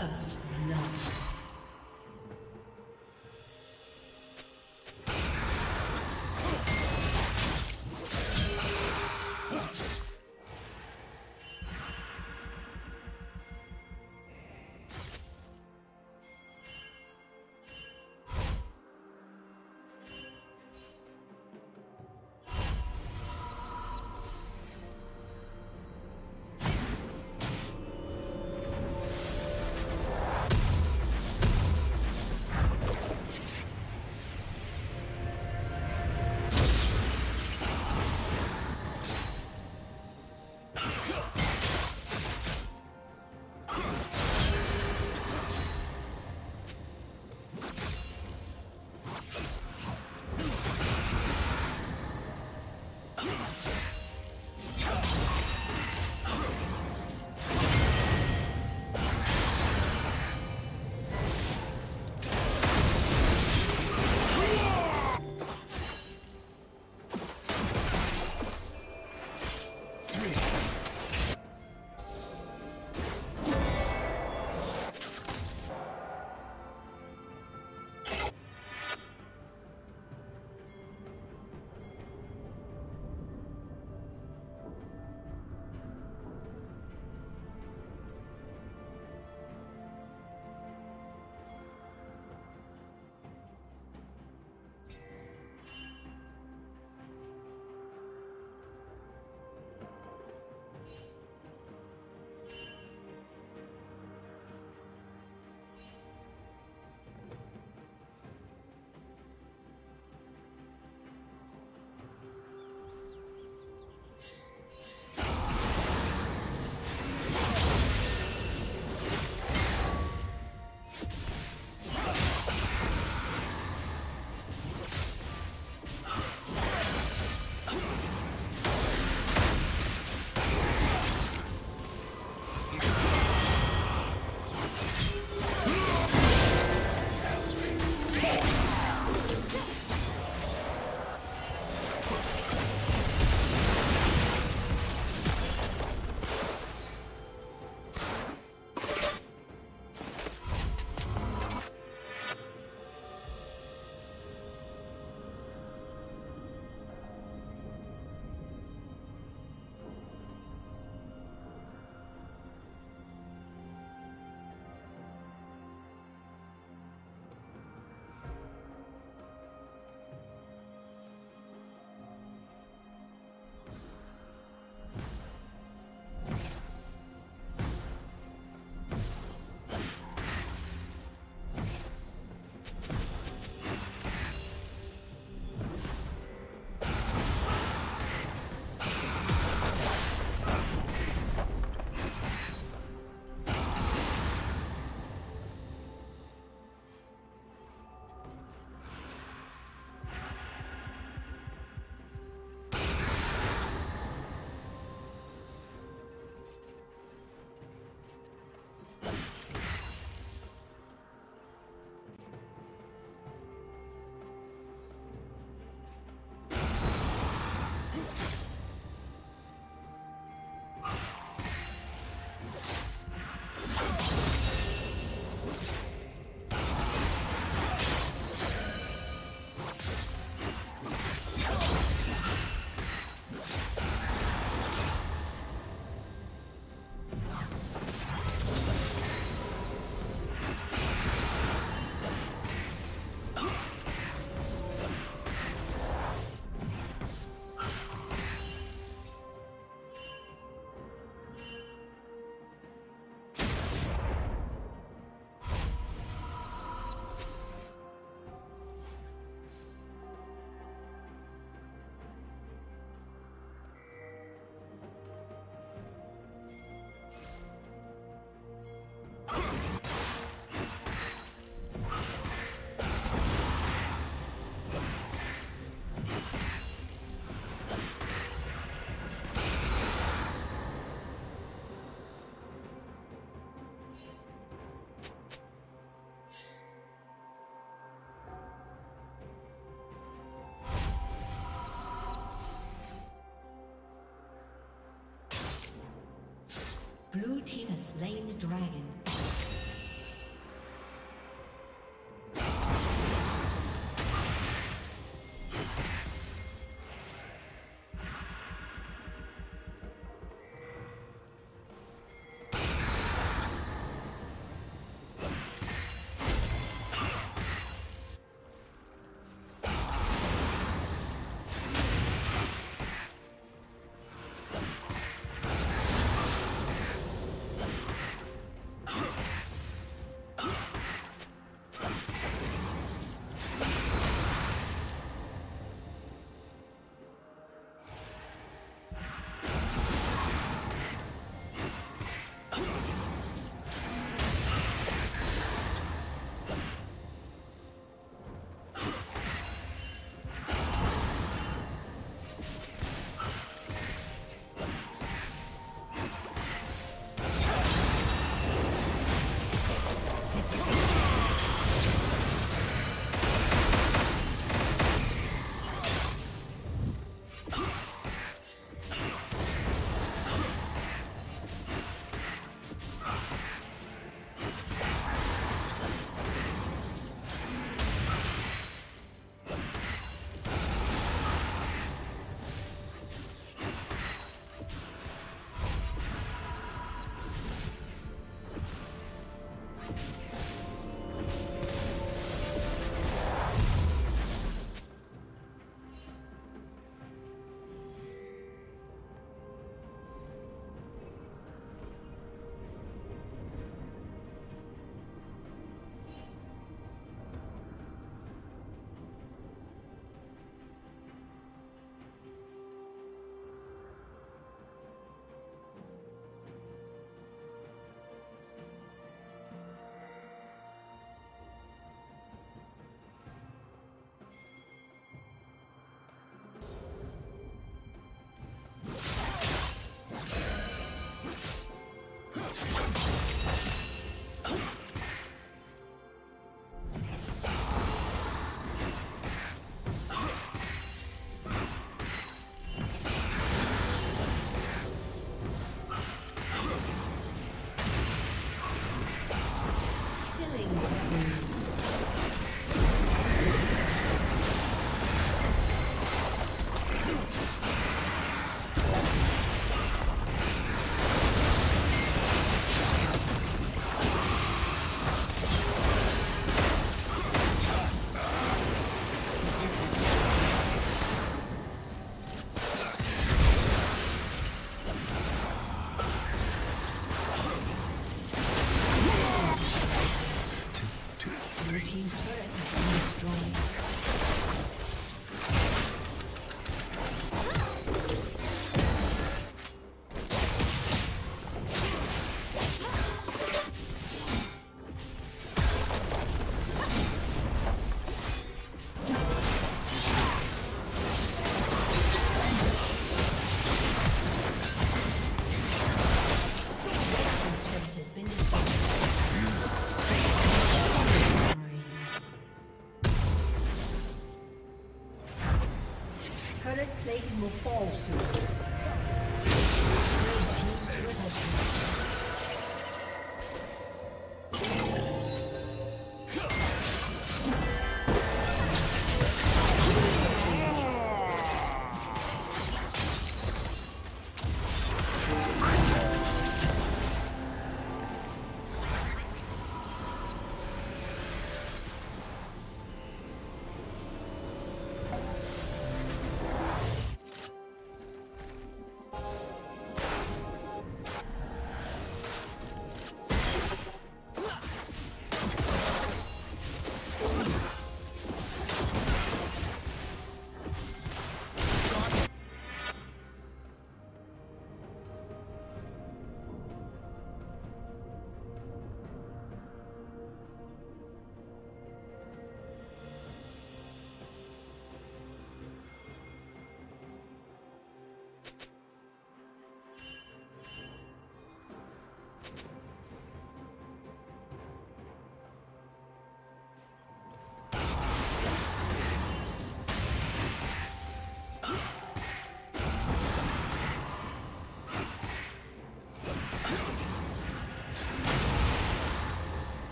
First love. Blue team has slain the dragon. plating will fall soon.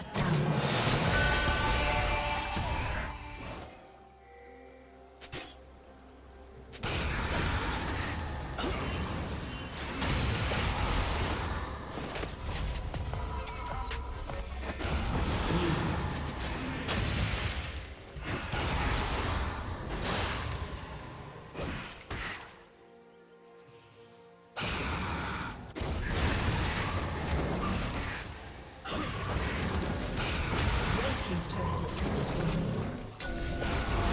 Shut down. Red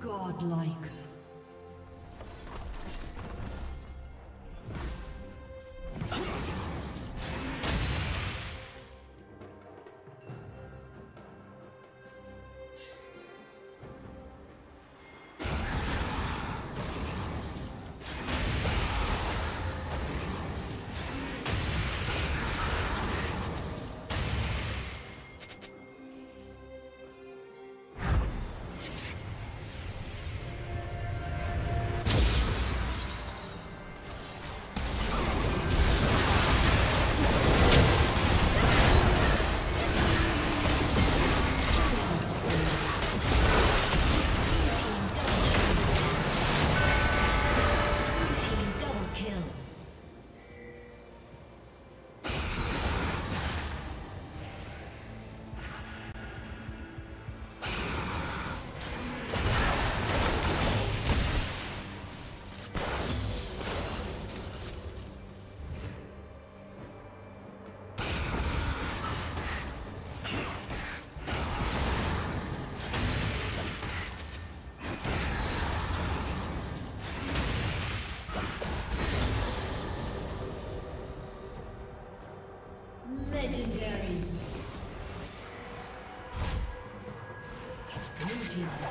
Godlike. Legendary. Blue team has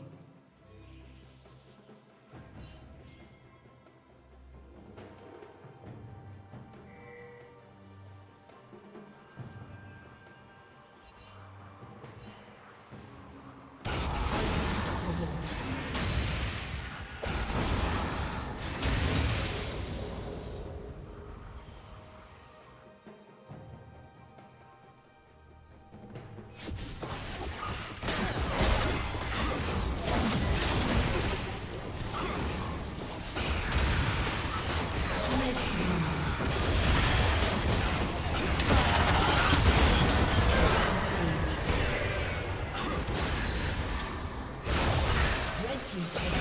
She's